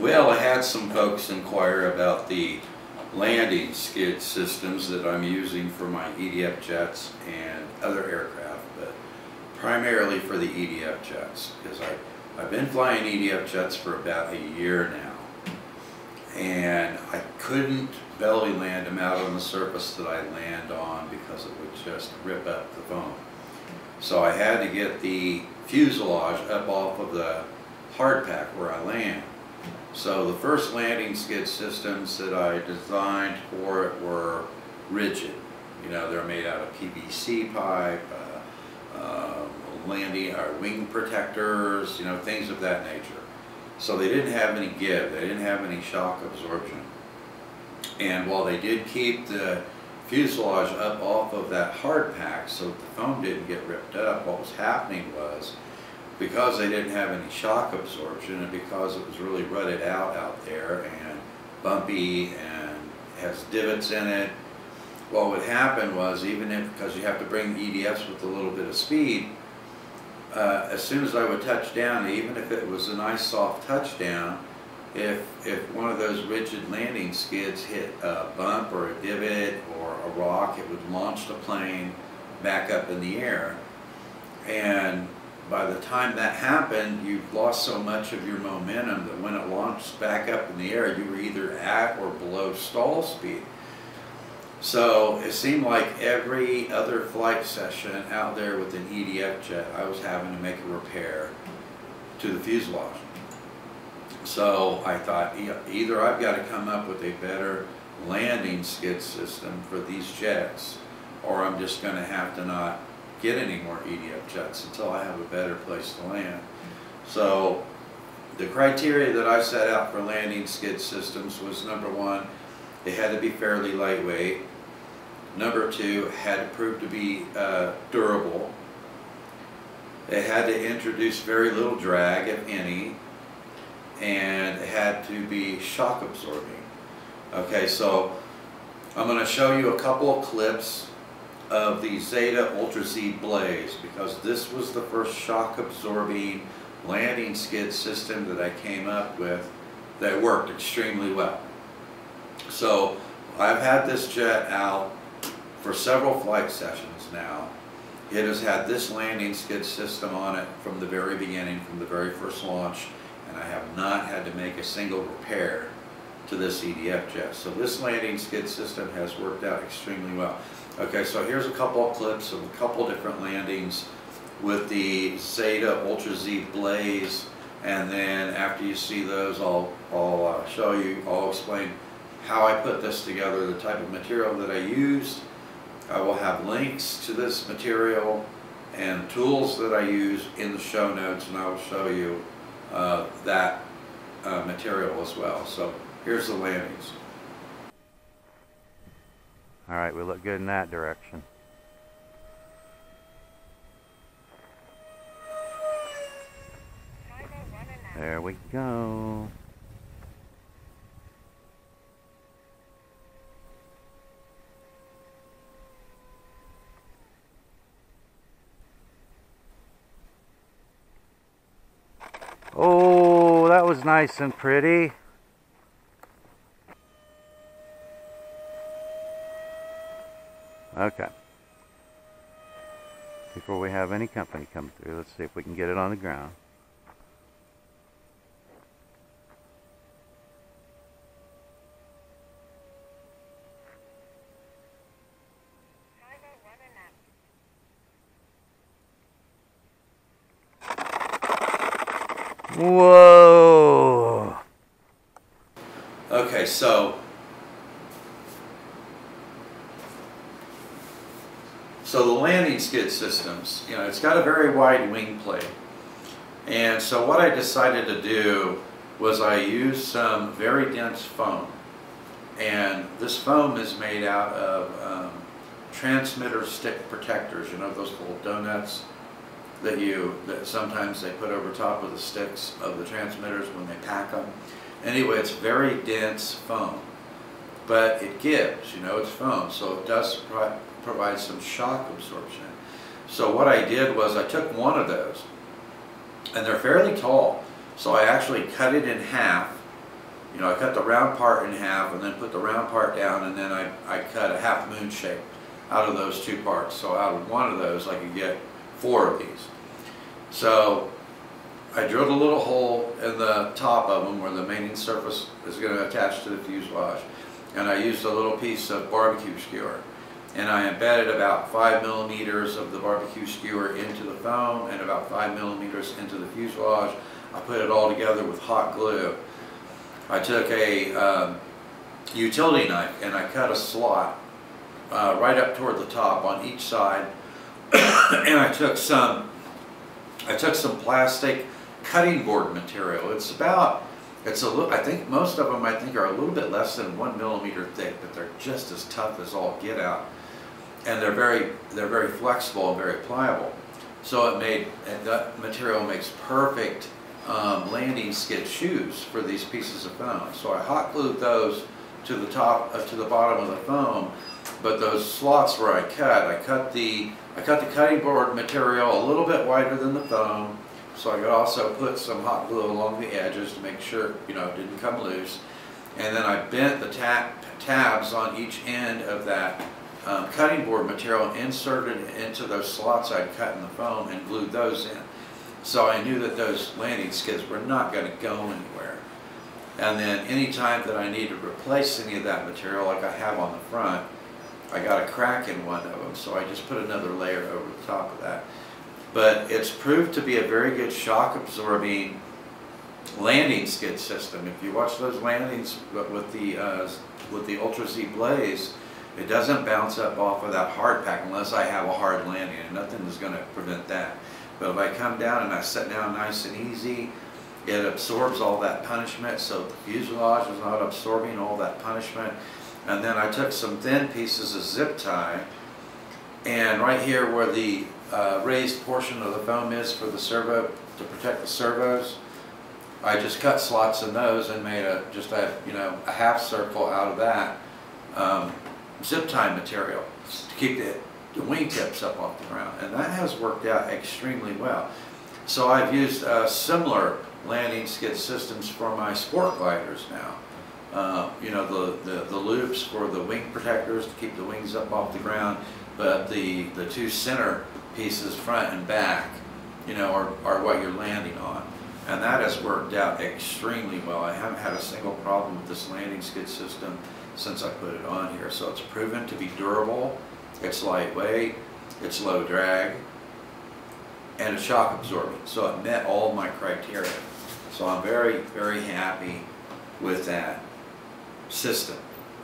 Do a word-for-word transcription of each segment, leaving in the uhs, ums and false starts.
Well, I had some folks inquire about the landing skid systems that I'm using for my E D F jets and other aircraft, but primarily for the E D F jets, because I, I've been flying E D F jets for about a year now, and I couldn't belly land them out on the surface that I land on because it would just rip up the foam. So I had to get the fuselage up off of the hard pack where I land. So the first landing skid systems that I designed for it were rigid. You know, they're made out of P V C pipe, uh, uh, landing or wing protectors, you know, things of that nature. So they didn't have any give, they didn't have any shock absorption. And while they did keep the fuselage up off of that hard pack so that the foam didn't get ripped up, what was happening was, because they didn't have any shock absorption and because it was really rutted out out there and bumpy and has divots in it, what would happen was, even if, because you have to bring E D Fs with a little bit of speed, uh, as soon as I would touch down, even if it was a nice soft touchdown, if, if one of those rigid landing skids hit a bump or a divot or a rock, it would launch the plane back up in the air. And by the time that happened, you've lost so much of your momentum that when it launched back up in the air, you were either at or below stall speed. So it seemed like every other flight session out there with an E D F jet, I was having to make a repair to the fuselage. So I thought, either I've got to come up with a better landing skid system for these jets, or I'm just going to have to not get any more E D F jets until I have a better place to land. So the criteria that I set out for landing skid systems was, number one, they had to be fairly lightweight. Number two, had to prove to be uh, durable. It had to introduce very little drag, if any, and it had to be shock absorbing. Okay, so I'm going to show you a couple of clips of the Zeta Ultra Z Blaze, because this was the first shock absorbing landing skid system that I came up with that worked extremely well. So I've had this jet out for several flight sessions now. It has had this landing skid system on it from the very beginning, from the very first launch, and I have not had to make a single repair to this E D F jet. So this landing skid system has worked out extremely well. Okay, so here's a couple of clips of a couple different landings with the Zeta Ultra Z Blaze, and then after you see those, I'll, I'll uh, show you, I'll explain how I put this together, the type of material that I used. I will have links to this material and tools that I use in the show notes, and I will show you uh, that uh, material as well. So here's the landings. All right, we look good in that direction. There we go. Oh, that was nice and pretty. Okay, before we have any company come through, let's see if we can get it on the ground. Whoa! Okay, so So the landing skid systems, you know, it's got a very wide wing plate. And so what I decided to do was I used some very dense foam. And this foam is made out of um, transmitter stick protectors, you know, those little donuts that you, that sometimes they put over top of the sticks of the transmitters when they pack them. Anyway, it's very dense foam, but it gives, you know, it's foam, so it does provide some shock absorption. So what I did was I took one of those, and they're fairly tall, so I actually cut it in half you know, I cut the round part in half and then put the round part down, and then I, I cut a half moon shape out of those two parts. So out of one of those I could get four of these. So I drilled a little hole in the top of them where the main surface is going to attach to the fuselage, and I used a little piece of barbecue skewer, and I embedded about five millimeters of the barbecue skewer into the foam and about five millimeters into the fuselage. I put it all together with hot glue. I took a um, utility knife and I cut a slot uh, right up toward the top on each side, and I took some I took some plastic cutting board material. It's about, it's a little, I think most of them I think are a little bit less than one millimeter thick, but they're just as tough as all get out, and they're very, they're very flexible and very pliable. So it made, and that material makes perfect um, landing skid shoes for these pieces of foam. So I hot glued those to the top, uh, to the bottom of the foam, but those slots where I cut, I cut the, I cut the cutting board material a little bit wider than the foam, so I could also put some hot glue along the edges to make sure, you know, it didn't come loose. And then I bent the tab, tabs on each end of that um, cutting board material and inserted it into those slots I'd cut in the foam and glued those in. So I knew that those landing skids were not going to go anywhere. And then any time that I need to replace any of that material, like I have on the front, I got a crack in one of them, so I just put another layer over the top of that. But it's proved to be a very good shock absorbing landing skid system. If you watch those landings with the uh, with the Ultra Z Blaze, it doesn't bounce up off of that hard pack unless I have a hard landing, and nothing is going to prevent that. But if I come down and I sit down nice and easy, it absorbs all that punishment, so the fuselage is not absorbing all that punishment. And then I took some thin pieces of zip tie, and right here where the uh, raised portion of the foam is for the servo, to protect the servos, I just cut slots in those and made a just a you know a half circle out of that um, zip tie material to keep the, the wingtips up off the ground, and that has worked out extremely well. So I've used uh, similar landing skid systems for my sport gliders now. Uh, you know, the, the, the loops for the wing protectors to keep the wings up off the ground, but the, the two center pieces, front and back, you know, are, are what you're landing on. And that has worked out extremely well. I haven't had a single problem with this landing skid system since I put it on here. So it's proven to be durable, it's lightweight, it's low drag, and it's shock absorbing. So it met all my criteria. So I'm very, very happy with that system.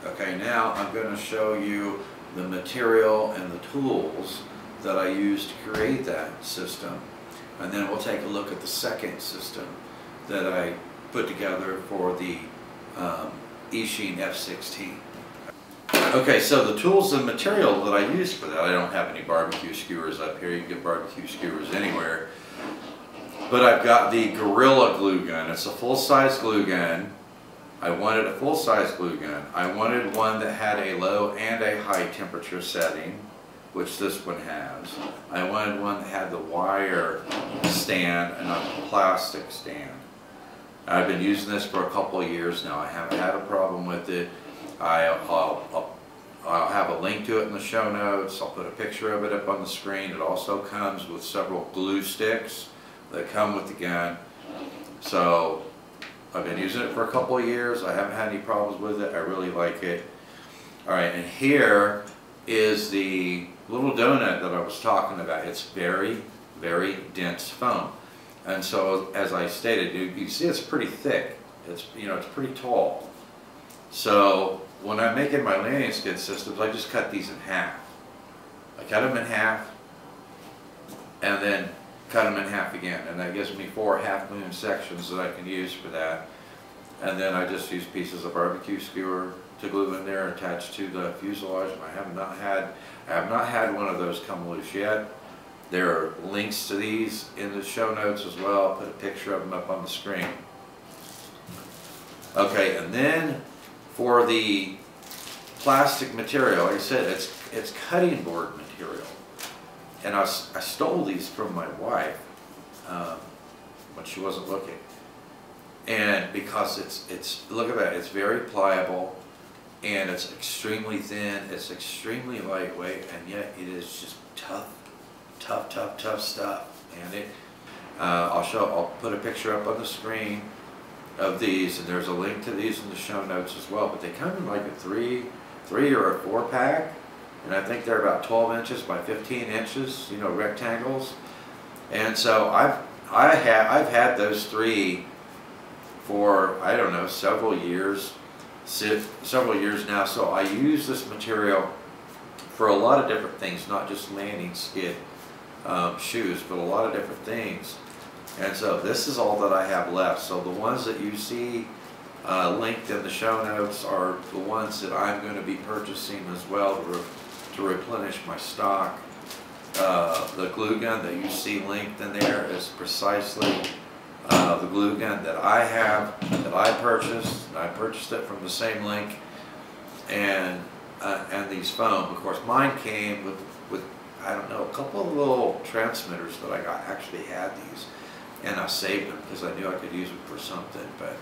Okay, now I'm going to show you the material and the tools that I used to create that system, and then we'll take a look at the second system that I put together for the um, Eachine F sixteen. Okay, so the tools and material that I used for that, I don't have any barbecue skewers up here. You can get barbecue skewers anywhere, but I've got the Gorilla Glue Gun. It's a full-size glue gun. I wanted a full-size glue gun. I wanted one that had a low and a high temperature setting, which this one has. I wanted one that had the wire stand and not the plastic stand. I've been using this for a couple of years now. I haven't had a problem with it. I, I'll, I'll, I'll have a link to it in the show notes. I'll put a picture of it up on the screen. It also comes with several glue sticks that come with the gun. So I've been using it for a couple of years. I haven't had any problems with it. I really like it. All right, and here is the little donut that I was talking about. It's very, very dense foam. And so, as I stated, you can see it's pretty thick. It's, you know, it's pretty tall. So when I'm making my landing skid systems, I just cut these in half. I cut them in half and then cut them in half again, and that gives me four half moon sections that I can use for that. And then I just use pieces of barbecue skewer to glue in there, attached to the fuselage. And I have not had, I have not had one of those come loose yet. There are links to these in the show notes as well. I'll put a picture of them up on the screen. Okay, and then for the plastic material, like I said, it's it's cutting board material. And I, I stole these from my wife um, when she wasn't looking. and because it's it's look at that, it's very pliable, and it's extremely thin, it's extremely lightweight, and yet it is just tough, tough, tough, tough stuff. And it, uh, I'll show, I'll put a picture up on the screen of these, and there's a link to these in the show notes as well. But they come in like a three, three or a four pack, and I think they're about twelve inches by fifteen inches, you know, rectangles. And so I've, I have, I've had those three for, I don't know, several years. several years now, so I use this material for a lot of different things, not just landing skid um, shoes, but a lot of different things. And so this is all that I have left. So the ones that you see uh, linked in the show notes are the ones that I'm going to be purchasing as well to, re to replenish my stock. Uh, the glue gun that you see linked in there is precisely Uh, the glue gun that I have, that I purchased, and I purchased it from the same link, and uh, and these foam. Of course, mine came with, with, I don't know, a couple of little transmitters that I got. Actually had these, and I saved them because I knew I could use them for something, but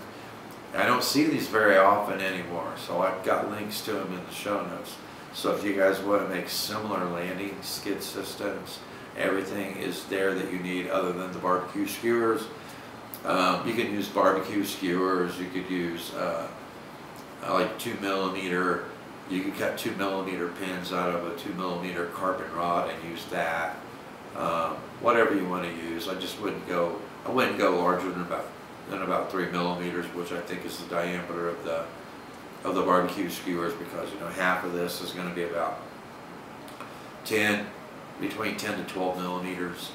I don't see these very often anymore, so I've got links to them in the show notes. So if you guys want to make similar landing skid systems, everything is there that you need other than the barbecue skewers. Um, you can use barbecue skewers, you could use uh, like two millimeter, you can cut two millimeter pins out of a two millimeter carbon rod and use that. Um, whatever you want to use. I just wouldn't go, I wouldn't go larger than about, than about three millimeters, which I think is the diameter of the, of the barbecue skewers, because, you know, half of this is going to be about ten, between ten to twelve millimeters,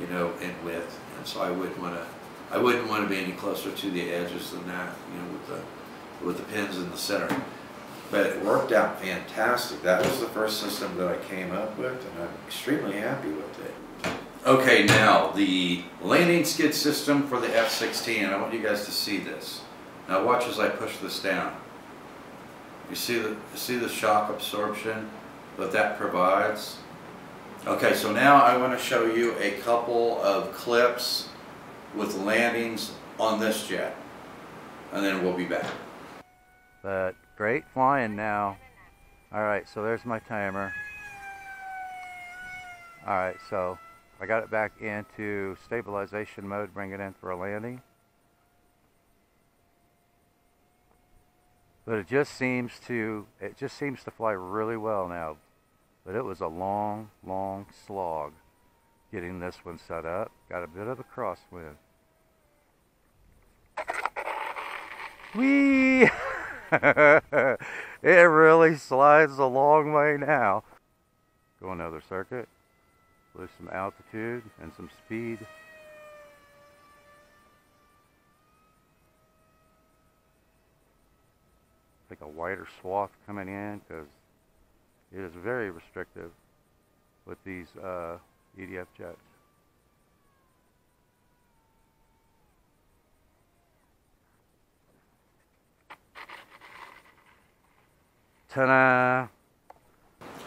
you know, in width. And so I wouldn't want to, I wouldn't want to be any closer to the edges than that, you know, with the, with the pins in the center. But it worked out fantastic. That was the first system that I came up with, and I'm extremely happy with it. Okay, now the landing skid system for the F sixteen. I want you guys to see this. Now watch as I push this down. You see the, see the shock absorption that that provides? Okay, so now I want to show you a couple of clips with landings on this jet, and then we'll be back. But great flying now. All right, so there's my timer. All right, so I got it back into stabilization mode, bring it in for a landing. But it just seems to, it just seems to fly really well now. But it was a long, long slog getting this one set up. Got a bit of a crosswind. Whee! It really slides a long way now. Go another circuit. Lose some altitude and some speed. Take a wider swath coming in, because it is very restrictive with these uh, E D F jets. Ta-da!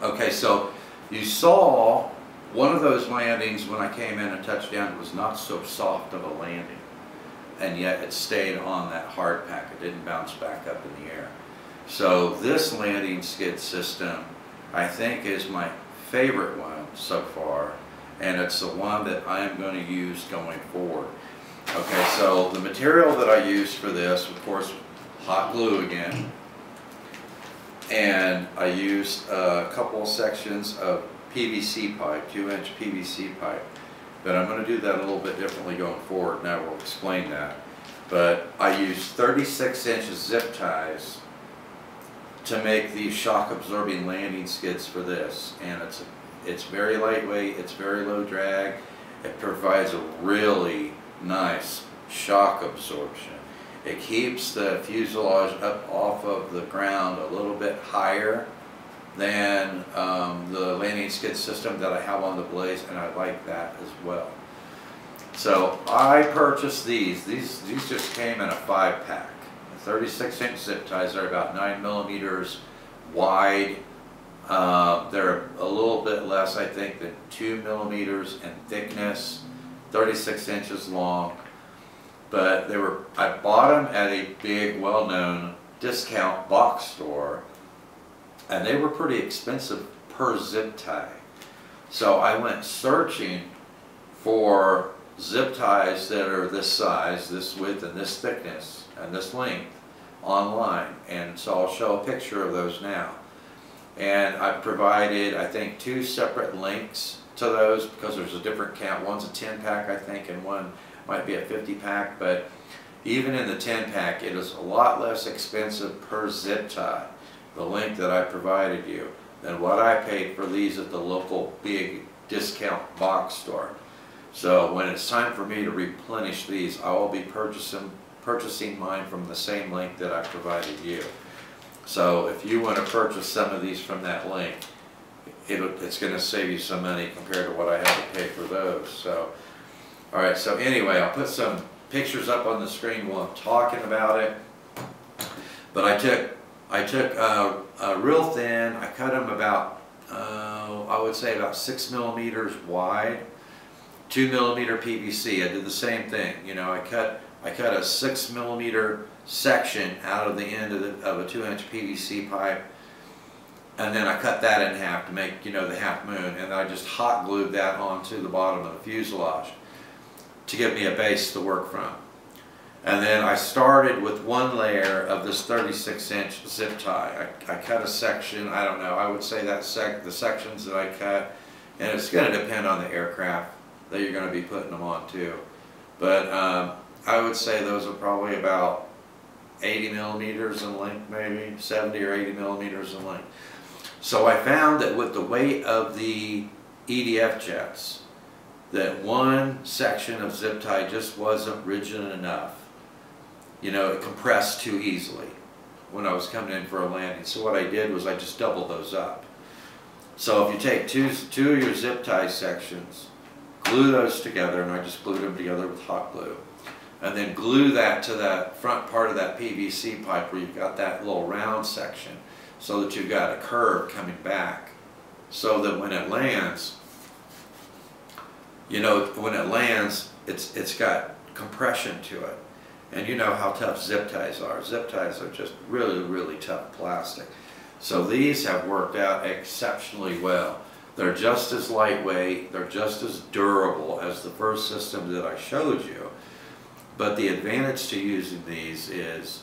Okay, so you saw one of those landings when I came in and touched down. It was not so soft of a landing, and yet it stayed on that hard pack. It didn't bounce back up in the air. So this landing skid system, I think, is my favorite one so far, and it's the one that I am going to use going forward. Okay, so the material that I use for this, of course, hot glue again, and I used a couple sections of P V C pipe, two inch P V C pipe, but I'm going to do that a little bit differently going forward, and I will explain that. But I used thirty-six inch zip ties to make these shock absorbing landing skids for this, and it's it's very lightweight, it's very low drag, it provides a really nice shock absorption. It keeps the fuselage up off of the ground a little bit higher than um, the landing skid system that I have on the Blaze, and I like that as well. So I purchased these. These, these just came in a five pack. thirty-six inch zip ties are about nine millimeters wide. Uh, they're a little bit less, I think, than two millimeters in thickness, thirty-six inches long. but they were, I bought them at a big well-known discount box store, and they were pretty expensive per zip tie. So I went searching for zip ties that are this size, this width, and this thickness, and this length online. And so I'll show a picture of those now. And I provided, I think, two separate links to those because there's a different count. One's a ten pack, I think, and one might be a fifty pack. But even in the ten pack, it is a lot less expensive per zip tie, the link that I provided you, than what I paid for these at the local big discount box store. So when it's time for me to replenish these, I will be purchasing, purchasing mine from the same link that I provided you. So if you want to purchase some of these from that link, it, it's going to save you some money compared to what I had to pay for those. So, all right, so anyway, I'll put some pictures up on the screen while I'm talking about it. But I took, I took uh, uh, real thin, I cut them about, uh, I would say about six millimeters wide, two millimeter P V C. I did the same thing. You know, I cut, I cut a six millimeter section out of the end of, the, of a two inch P V C pipe, and then I cut that in half to make, you know, the half moon, and I just hot glued that onto the bottom of the fuselage to give me a base to work from. And then I started with one layer of this thirty-six inch zip tie. I, I cut a section, I don't know, I would say that sec the sections that I cut, and it's going to depend on the aircraft that you're going to be putting them on too. But um, I would say those are probably about eighty millimeters in length, maybe seventy or eighty millimeters in length. So I found that with the weight of the E D F jets, that one section of zip tie just wasn't rigid enough. You know, it compressed too easily when I was coming in for a landing. So what I did was I just doubled those up. So if you take two, two of your zip tie sections, glue those together, and I just glued them together with hot glue, and then glue that to that front part of that P V C pipe where you've got that little round section so that you've got a curve coming back, so that when it lands, you know, when it lands, it's, it's got compression to it. And you know how tough zip ties are. Zip ties are just really, really tough plastic. So these have worked out exceptionally well. They're just as lightweight, they're just as durable as the first system that I showed you. But the advantage to using these is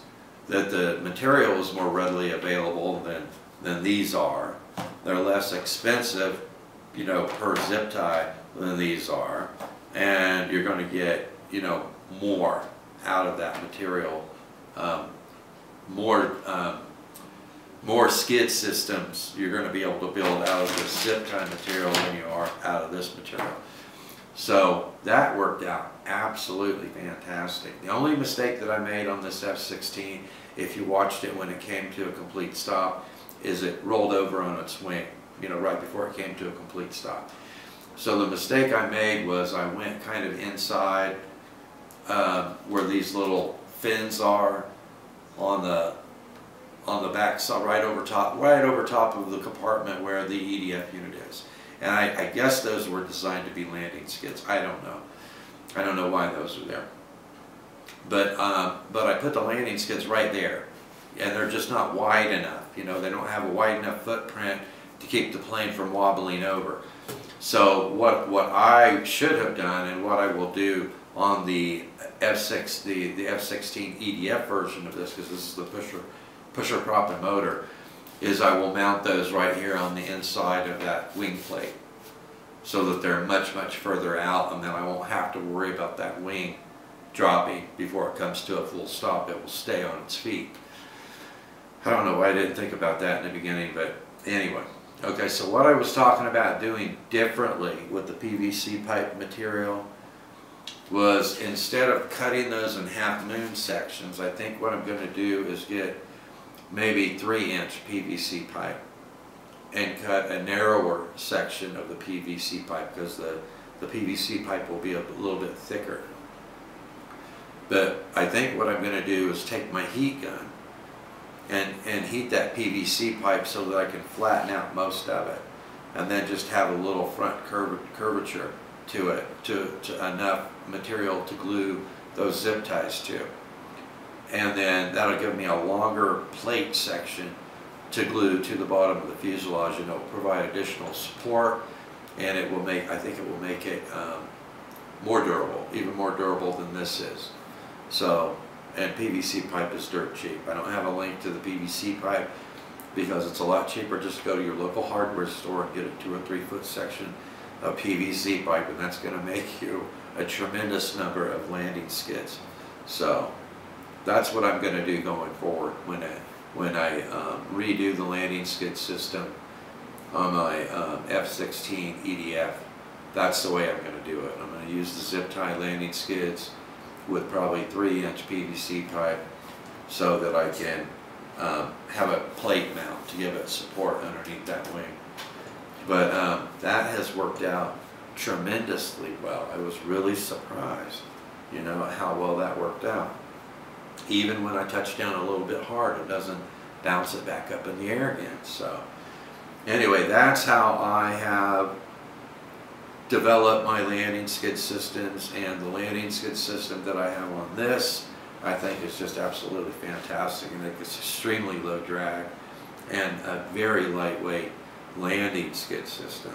that the material is more readily available than, than these are. They're less expensive, you know, per zip tie than these are. And you're going to get, you know, more out of that material. Um, more, um, more skid systems you're going to be able to build out of this zip tie material than you are out of this material. So that worked out absolutely fantastic. The only mistake that I made on this F sixteen, if you watched it when it came to a complete stop, is it rolled over on its wing, you know, right before it came to a complete stop. So the mistake I made was I went kind of inside uh, where these little fins are on the on the back side, right over top, right over top of the compartment where the E D F unit is. And I, I guess those were designed to be landing skids. I don't know. I don't know why those are there. But um, but I put the landing skids right there, and they're just not wide enough. You know, they don't have a wide enough footprint to keep the plane from wobbling over. So what what I should have done, and what I will do on the F six the the F sixteen E D F version of this, because this is the pusher pusher prop and motor, is I will mount those right here on the inside of that wing plate, so that they're much, much further out, and then I won't have to worry about that wing dropping before it comes to a full stop. It will stay on its feet. I don't know why I didn't think about that in the beginning, but anyway. Okay, so what I was talking about doing differently with the P V C pipe material was, instead of cutting those in half moon sections, I think what I'm going to do is get maybe three inch P V C pipe and cut a narrower section of the P V C pipe, because the, the P V C pipe will be a little bit thicker. But I think what I'm going to do is take my heat gun and, and heat that P V C pipe so that I can flatten out most of it, and then just have a little front curv curvature to it, to, to enough material to glue those zip ties to. And then that'll give me a longer plate section to glue to the bottom of the fuselage, and it'll provide additional support, and it will make, I think it will make it um, more durable, even more durable than this is. So, and P V C pipe is dirt cheap. I don't have a link to the P V C pipe because it's a lot cheaper just to go to your local hardware store and get a two or three foot section of P V C pipe, and that's going to make you a tremendous number of landing skids. So that's what I'm going to do going forward when I, when I um, redo the landing skid system on my um, F sixteen E D F. That's the way I'm going to do it. I'm going to use the zip tie landing skids with probably three inch P V C pipe so that I can um, have a plate mount to give it support underneath that wing. But um, that has worked out tremendously well. I was really surprised, you know, how well that worked out. Even when I touch down a little bit hard, it doesn't bounce it back up in the air again. So anyway, that's how I have developed my landing skid systems, and the landing skid system that I have on this, I think is just absolutely fantastic. I think it's extremely low drag and a very lightweight landing skid system.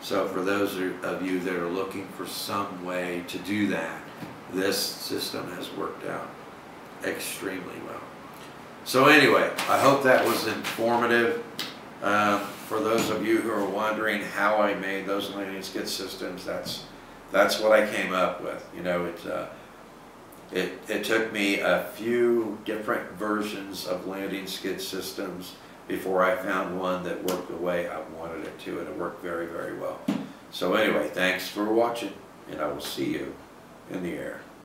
So for those of you that are looking for some way to do that, this system has worked out extremely well. So anyway, I hope that was informative. Uh, for those of you who are wondering how I made those landing skid systems, that's that's what I came up with. You know, it, uh, it, it took me a few different versions of landing skid systems before I found one that worked the way I wanted it to, and it worked very, very well. So anyway, thanks for watching, and I will see you in the air.